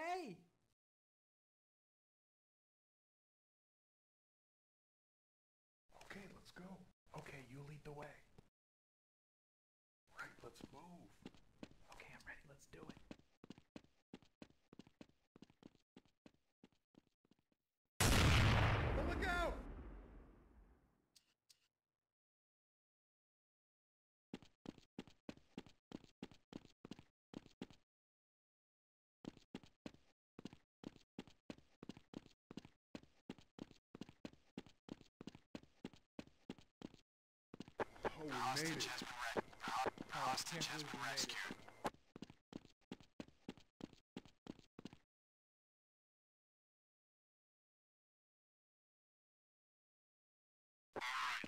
Hey! Okay, let's go. Okay, you lead the way. Right, let's move. Okay, I'm ready. Let's do it. Look out! Oh, we made it. Hostage has been rescued.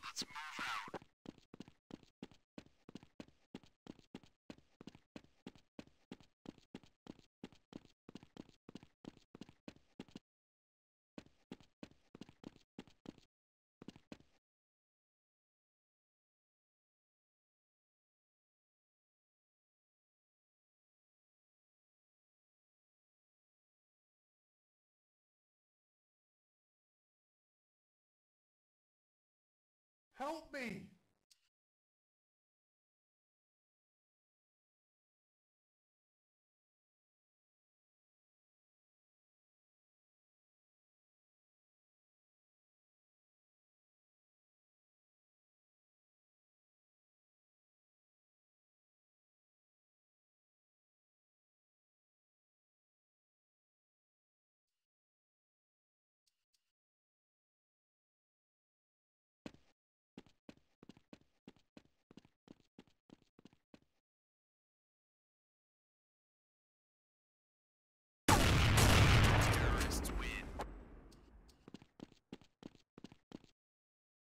Let's move out. Help me!